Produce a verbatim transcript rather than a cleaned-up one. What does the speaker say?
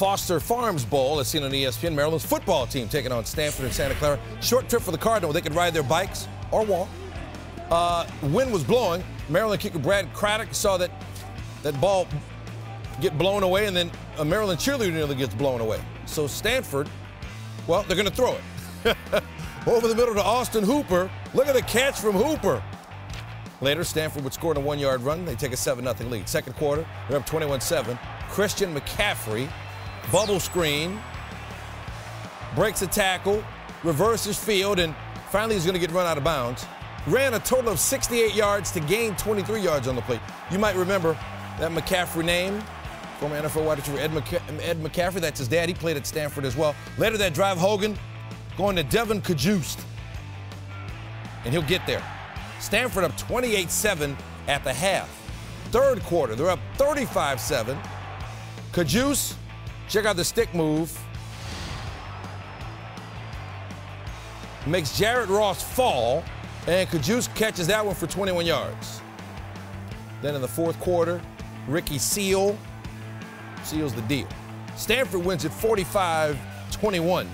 Foster Farms Bowl, as seen on E S P N. Maryland's football team taking on Stanford and Santa Clara. Short trip for the Cardinal. They could ride their bikes or walk. Uh, wind was blowing. Maryland kicker Brad Craddock saw that that ball get blown away, and then a Maryland cheerleader nearly gets blown away. So Stanford, well, they're going to throw it. Over the middle to Austin Hooper. Look at the catch from Hooper. Later, Stanford would score on a one-yard run. They take a seven nothing lead. Second quarter, they're up twenty-one seven. Christian McCaffrey, bubble screen, breaks a tackle, reverses field, and finally he's going to get run out of bounds. Ran a total of sixty-eight yards to gain twenty-three yards on the play. You might remember that McCaffrey name, former N F L wide receiver Ed, McC Ed McCaffrey. That's his dad. He played at Stanford as well. Later that drive, Hogan going to Devon Cajuste, and he'll get there. Stanford up twenty-eight seven at the half. Third quarter, they're up thirty-five seven. Cajuste, check out the stick move. Makes Jared Ross fall, and Cajuste catches that one for twenty-one yards. Then in the fourth quarter, Ricky Seal seals the deal. Stanford wins it forty-five twenty-one.